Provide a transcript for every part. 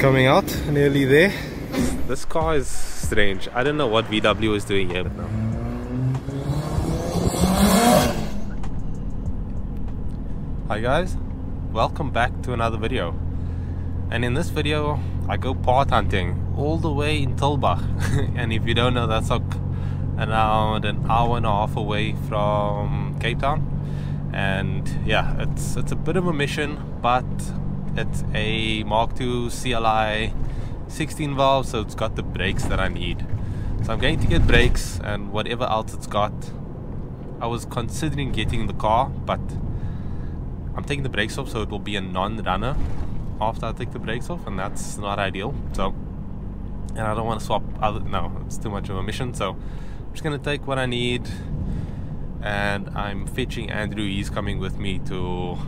coming out, nearly there. This car is strange. I don't know what VW is doing here, but no. Hi guys, welcome back to another video. And in this video, I go part hunting all the way in Tulbagh. And if you don't know, that's like around an hour and a half away from Cape Town. And yeah, it's a bit of a mission, but it's a Mark II CLI 16 valve, so it's got the brakes that I need. So I'm going to get brakes and whatever else it's got. I was considering getting the car, but I'm taking the brakes off, so it will be a non-runner after I take the brakes off, and that's not ideal. So, and I don't want to swap other, no, it's too much of a mission, so I'm just going to take what I need. And I'm fetching Andrew, he's coming with me to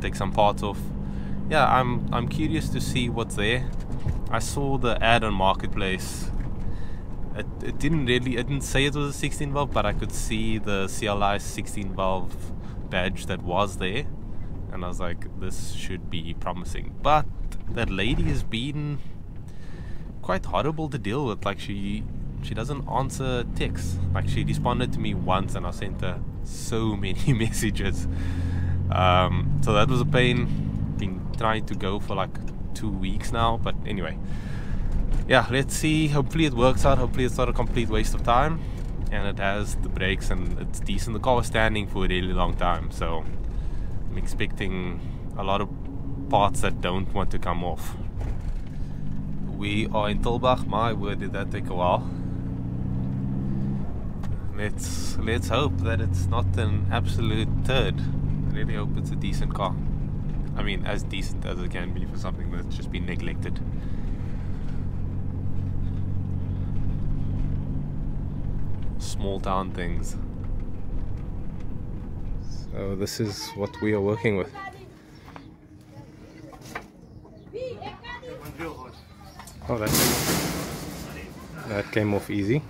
take some parts off. Yeah, I'm curious to see what's there. I saw the ad on Marketplace. It didn't say it was a 16 valve, but I could see the CLI 16 valve badge that was there, and I was like, this should be promising. But that lady has been quite horrible to deal with. Like she doesn't answer texts. Like she responded to me once, and I sent her so many messages. So that was a pain. Been trying to go for like 2 weeks now, but anyway, yeah, let's see. Hopefully it works out. Hopefully it's not a complete waste of time, and it has the brakes and it's decent. The car was standing for a really long time, so I'm expecting a lot of parts that don't want to come off. We are in Tulbagh. My word, did that take a while. Let's hope that it's not an absolute turd. I really hope it's a decent car. I mean, as decent as it can be for something that's just been neglected. Small town things. So this is what we are working with. Oh, that came off easy.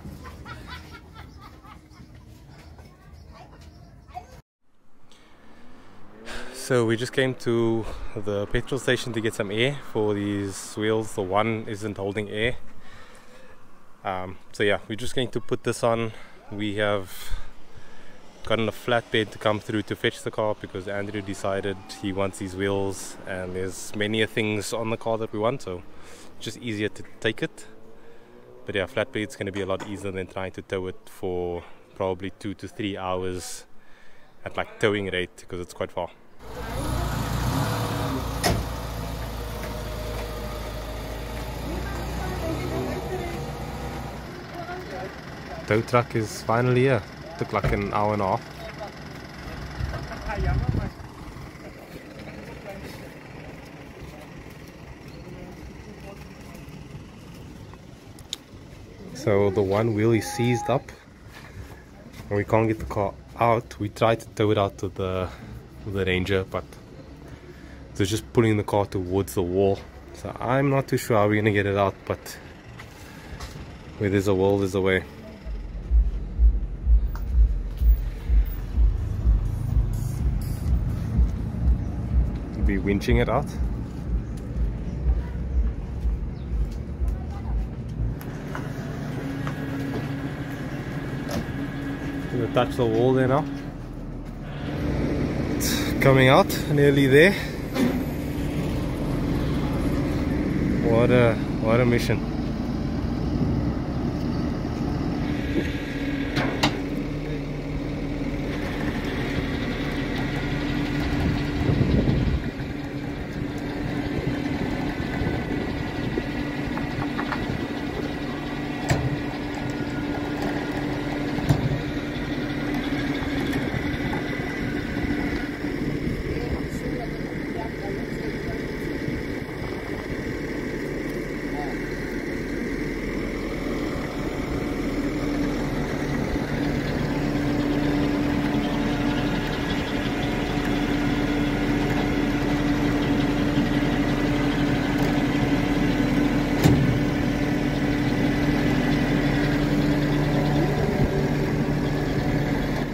So we just came to the petrol station to get some air for these wheels. The one isn't holding air. So yeah, we're just going to put this on. We have gotten a flatbed to come through to fetch the car because Andrew decided he wants these wheels, and there's many things on the car that we want, so it's just easier to take it. But yeah, flatbed's going to be a lot easier than trying to tow it for probably 2 to 3 hours at like towing rate, because it's quite far. Tow truck is finally here. Took like an hour and a half. So the one wheel is seized up and we can't get the car out. We tried to tow it out to the ranger, but they're just pulling the car towards the wall, so I'm not too sure how we're gonna get it out, but where there's a wall there's a way. We'll be winching it out. We're gonna touch the wall there now. Coming out, nearly there. What a mission.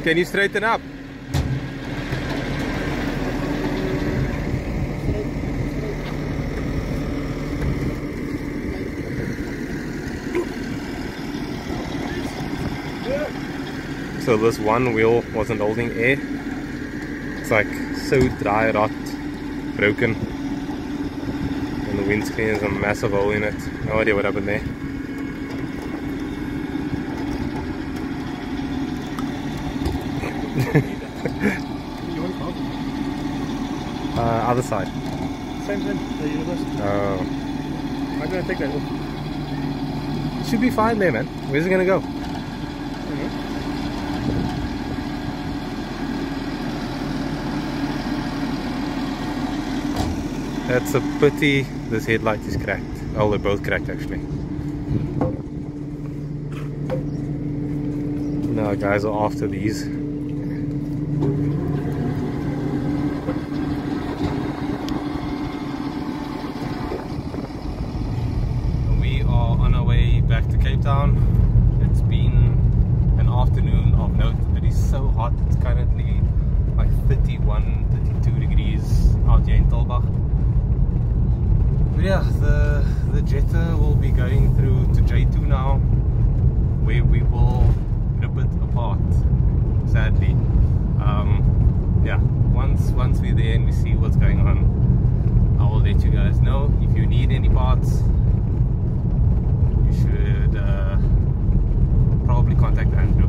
Can you straighten up? so this one wheel wasn't holding air. It's like so dry, rot, broken, and the windscreen has a massive hole in it. No idea what happened there. Other side. Same thing. The universe. Oh. I'm gonna take that one. Should be fine there, man. Where's it gonna go? That's a pity this headlight is cracked. Oh, they're both cracked actually. Now guys are after these. We are on our way back to Cape Town. It's been an afternoon of note. It is so hot. It's currently like 31, 32 degrees out here in Tulbagh. But yeah, the Jetta will be going through to J2 now, where we will rip it apart, sadly. Yeah, once we're there and we see what's going on, I will let you guys know. If you need any parts, you should probably contact Andrew.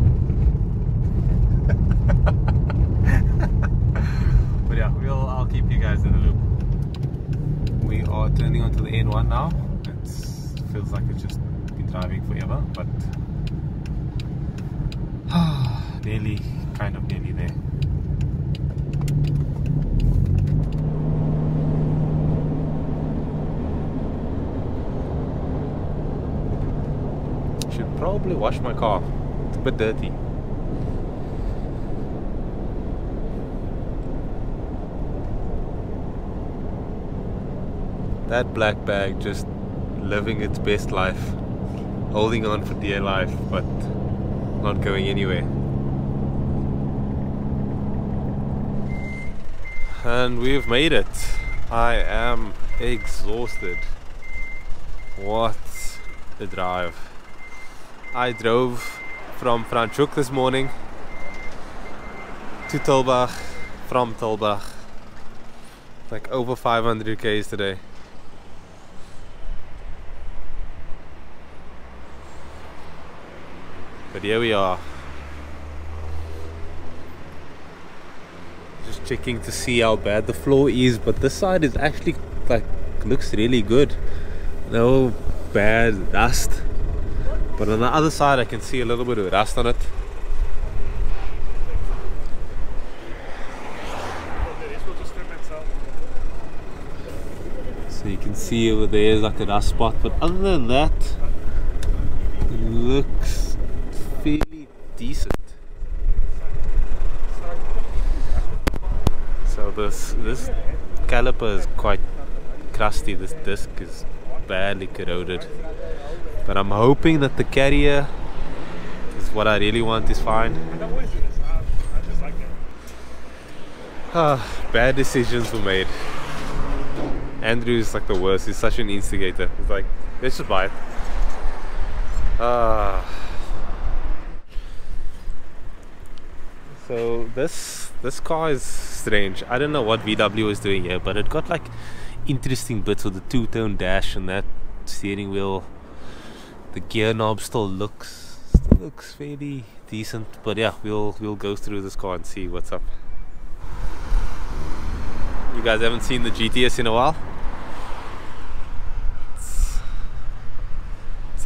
But yeah, I'll keep you guys in the loop. We are turning onto the N1 now. It feels like it's just been driving forever, but nearly, kind of nearly there. Should probably wash my car. It's a bit dirty. That black bag just living its best life, holding on for dear life, but not going anywhere. And we've made it. I am exhausted. What a drive. I drove from Franschhoek this morning to Tulbagh, from Tulbagh, like over 500 Ks today. But here we are, just checking to see how bad the floor is, but this side is actually like looks really good, no bad rust, but on the other side I can see a little bit of rust on it. So you can see over there is like a rust spot, but other than that it looks fairly decent. So this caliper is quite crusty, this disc is badly corroded, but I'm hoping that the carrier is what I really want is fine. Bad decisions were made. Andrew is like the worst, he's such an instigator. He's like, let's just buy it. So this car is strange. I don't know what VW was doing here, but it got like interesting bits of the two-tone dash and that steering wheel. The gear knob still looks fairly decent, but yeah, we'll go through this car and see what's up. You guys haven't seen the GTS in a while. It's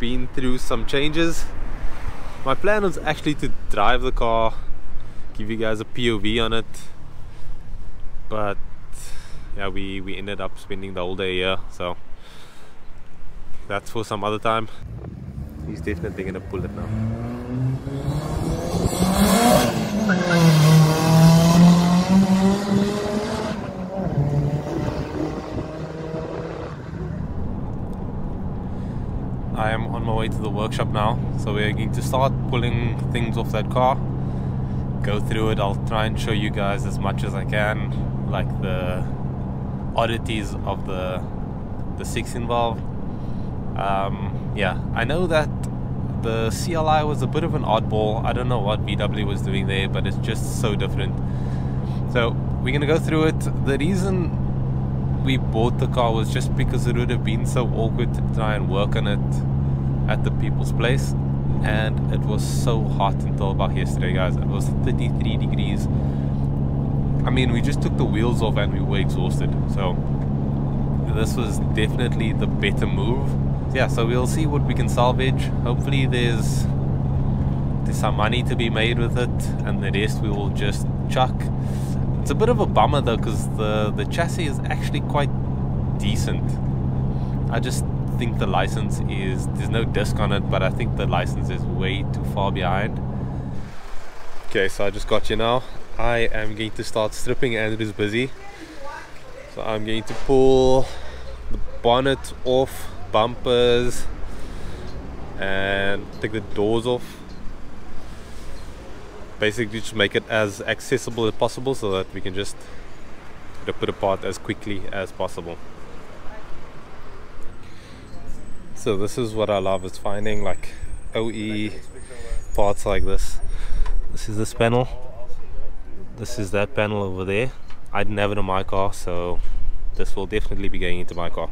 been through some changes. My plan was actually to drive the car, give you guys a POV on it, but yeah, we ended up spending the whole day here, so that's for some other time. He's definitely gonna pull it now. I am on my way to the workshop now, so we're going to start pulling things off that car, go through it. I'll try and show you guys as much as I can, like the oddities of the 16 valve. Yeah, I know that The CLI was a bit of an oddball. I don't know what VW was doing there, but it's just so different. So we're going to go through it. The reason we bought the car was just because it would have been so awkward to try and work on it at the people's place. And it was so hot in Tulbagh yesterday, guys. It was 33 degrees. I mean, we just took the wheels off and we were exhausted. So this was definitely the better move. Yeah, so we'll see what we can salvage. Hopefully there's some money to be made with it, and the rest we will just chuck. It's a bit of a bummer though, because the chassis is actually quite decent. I just think the license is, there's no disc on it, but I think the license is way too far behind. Okay, so I just got you now. I am going to start stripping. Andrew's busy, so I'm going to pull the bonnet off, bumpers, and take the doors off. Basically just make it as accessible as possible so that we can just rip it apart as quickly as possible. So this is what I love, is finding like OE parts like this. This is this panel, this is that panel over there. I didn't have it in my car, so this will definitely be going into my car.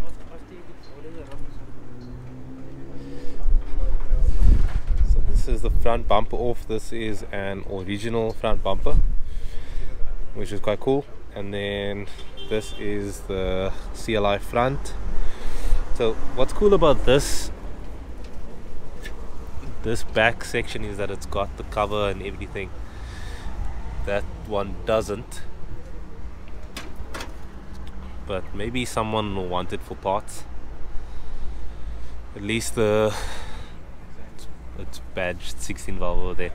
This is the front bumper off. This is an original front bumper, which is quite cool. And then this is the CLI front. So what's cool about this back section is that it's got the cover and everything. That one doesn't, but maybe someone will want it for parts. At least the it's badged 16 valve over there.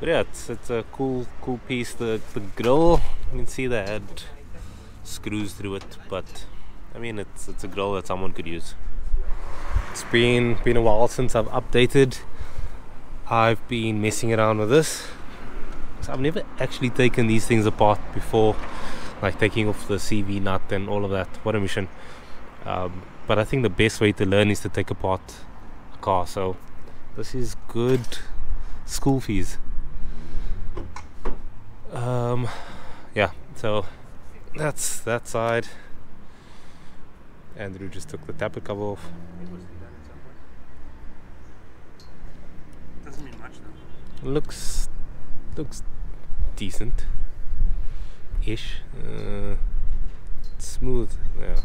But yeah, it's a cool piece. The grill, you can see they had screws through it, but I mean it's a grill that someone could use. It's been a while since I've updated. I've been messing around with this. So I've never actually taken these things apart before, like taking off the CV nut and all of that. What a mission. But I think the best way to learn is to take apart a car. So this is good school fees. Yeah, so that's that side. Andrew just took the tappet cover off. Doesn't mean much though. Looks decent ish. Smooth, yeah.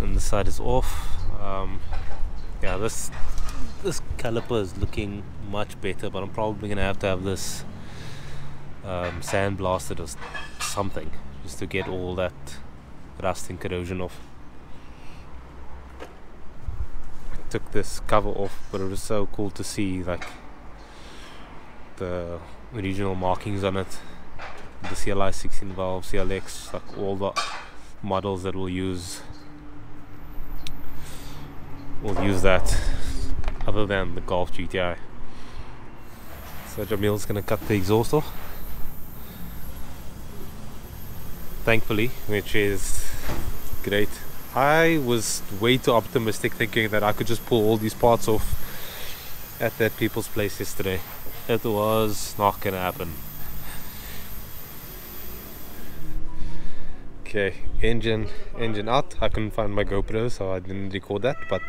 And the side is off. Yeah, this caliper is looking much better, but I'm probably gonna have to have this sand blasted or something, just to get all that rust and corrosion off. I took this cover off, but it was so cool to see like the original markings on it, the CLI 16 valve, CLX, like all the models that we'll use that, other than the Golf GTI. So Jamil's gonna cut the exhaust off, thankfully, which is great. I was way too optimistic thinking that I could just pull all these parts off at that people's place yesterday. It was not gonna happen. Okay, engine out. I couldn't find my GoPro, so I didn't record that, but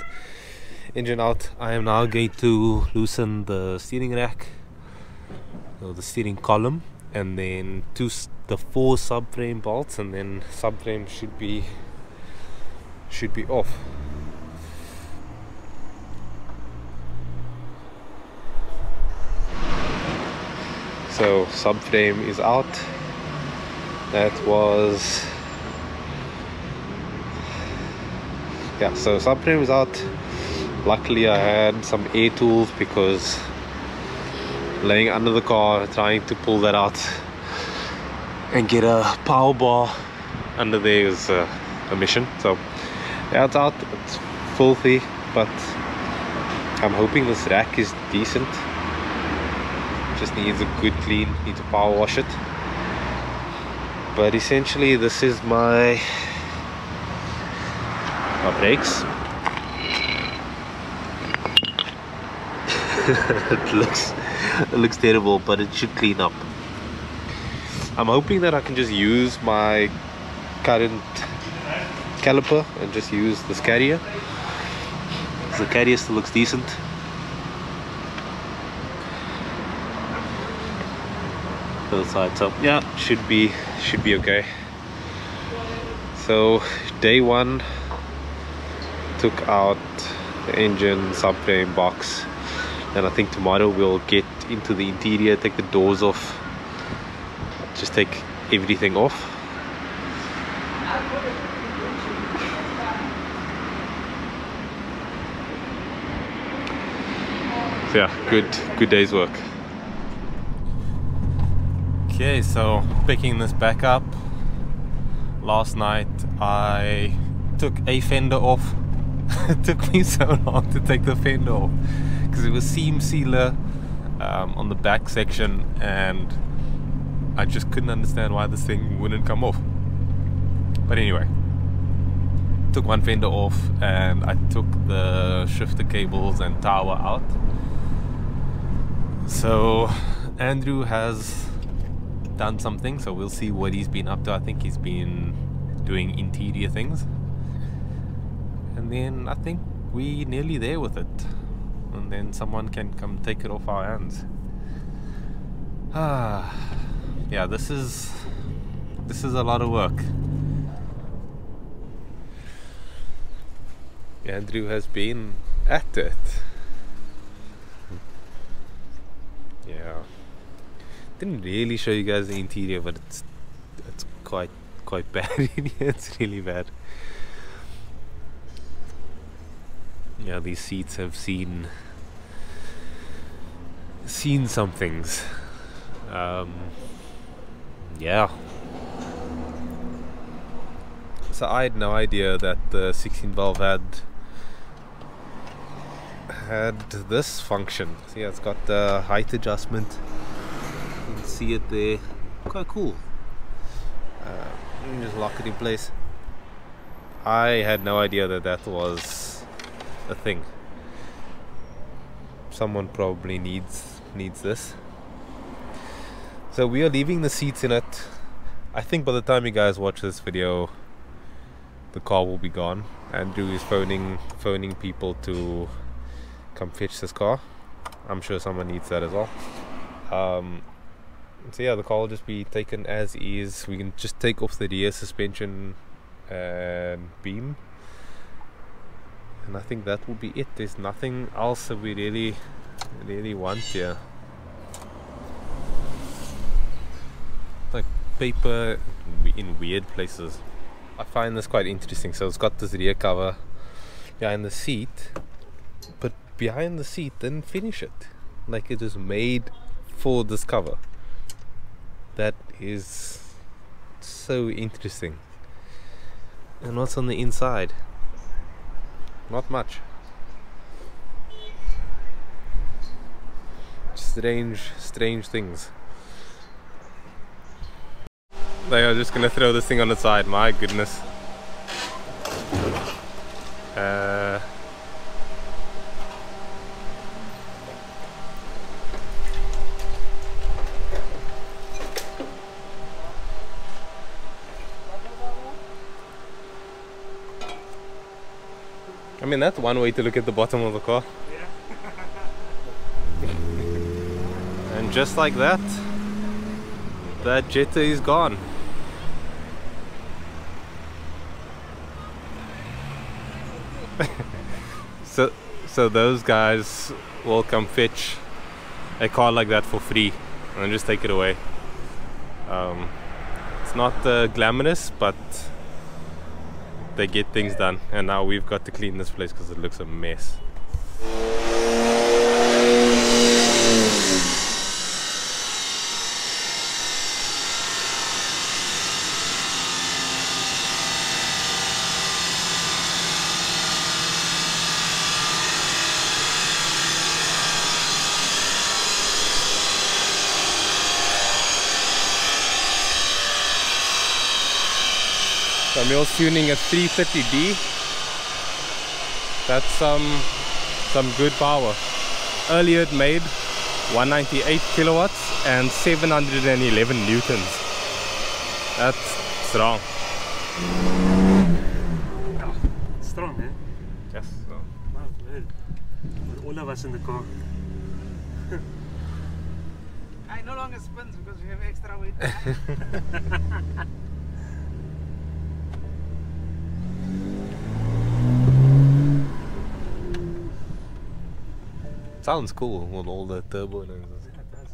engine out. I am now going to loosen the steering rack, or the steering column, and then the four subframe bolts, and then subframe should be off. So subframe is out. That was, yeah, so subframe was out. Luckily I had some air tools, because laying under the car trying to pull that out and get a power bar under there is a mission. So yeah, it's out. It's filthy, but I'm hoping this rack is decent. Just needs a good clean, need to power wash it. But essentially this is my my brakes. It looks terrible, but it should clean up. I'm hoping that I can just use my current caliper and just use this carrier. The carrier still looks decent. Both sides up. Yeah, should be okay. So day one, took out the engine, subframe, box, and I think tomorrow we'll get into the interior, take the doors off, just take everything off. So yeah, good day's work. Okay, so picking this back up. Last night I took a fender off. It took me so long to take the fender off because it was seam sealer on the back section, and I just couldn't understand why this thing wouldn't come off. But anyway, took one fender off and I took the shifter cables and tower out. So Andrew has done something, so we'll see what he's been up to. I think he's been doing interior things, and then I think we're nearly there with it, and then someone can come take it off our hands. Yeah, this is a lot of work. Andrew has been at it. Yeah, didn't really show you guys the interior, but it's quite bad in here. It's really bad. Yeah, these seats have seen some things. Yeah. So I had no idea that the 16 valve had this function. See, it's got the height adjustment. You can see it there. Quite cool. You can just lock it in place. I had no idea that that was a thing. Someone probably needs this. So we are leaving the seats in it. I think by the time you guys watch this video, the car will be gone. Andrew is phoning people to come fetch this car. I'm sure someone needs that as well. So yeah, the car will just be taken as is. We can just take off the rear suspension and beam, and I think that will be it. There's nothing else that we really want here. Like paper in weird places. I find this quite interesting. So it's got this rear cover behind the seat, but behind the seat didn't finish it. Like, it is made for this cover. That is so interesting. And what's on the inside? Not much. Strange things. They are just gonna throw this thing on the side. My goodness. I mean, that's one way to look at the bottom of the car. Yeah. And just like that, that Jetta is gone. so those guys will come fetch a car like that for free and just take it away. It's not glamorous, but they get things done. And now we've got to clean this place because it looks a mess. Jamil's tuning a 330D. that's some good power. Earlier it made 198 kilowatts and 711 newtons. That's strong. Strong, eh? Yes. Strong. Wow, well. For all of us in the car. I no longer spins because we have extra weight. Sounds cool with all the turbo noises. Yeah, it does.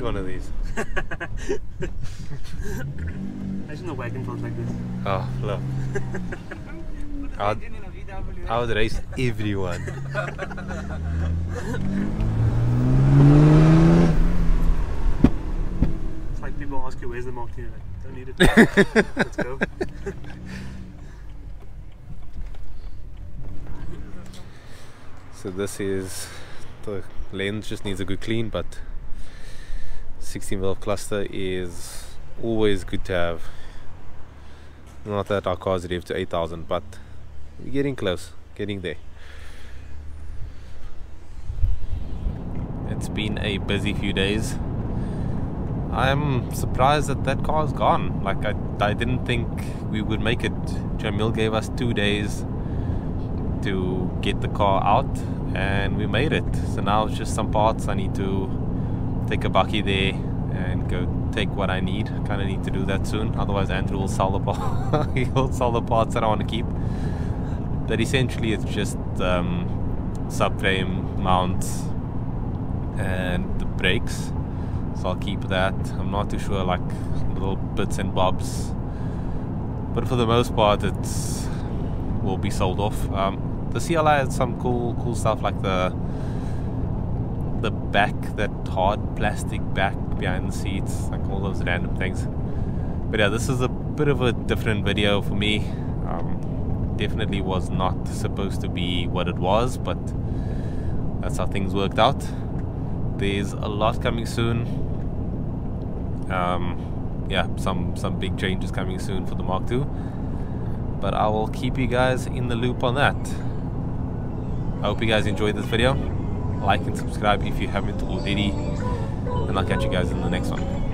One of these. Imagine the wagon felt like this. Oh, love. I would race everyone. It's like people ask you, where's the Mark II? Like, don't need it. Let's go. So this is, the lens just needs a good clean, but 16 valve cluster is always good to have. Not that our cars rev to 8,000, but we're getting close, getting there. It's been a busy few days. I'm surprised that that car's gone. Like I didn't think we would make it. Jamil gave us 2 days to get the car out and we made it. So now it's just some parts I need to take a bucky there and go take what I need. Kind of need to do that soon, otherwise Andrew will sell the parts. He'll sell the parts that I want to keep. But essentially it's just subframe mounts and the brakes, so I'll keep that. I'm not too sure, like little bits and bobs, but for the most part it's will be sold off. The CLI had some cool stuff, like the back, that hard plastic back behind the seats, like all those random things. But yeah, this is a bit of a different video for me. Definitely was not supposed to be what it was, but that's how things worked out. There's a lot coming soon. Yeah, some big changes coming soon for the Mark II, but I will keep you guys in the loop on that. I hope you guys enjoyed this video. Like and subscribe if you haven't already, and I'll catch you guys in the next one.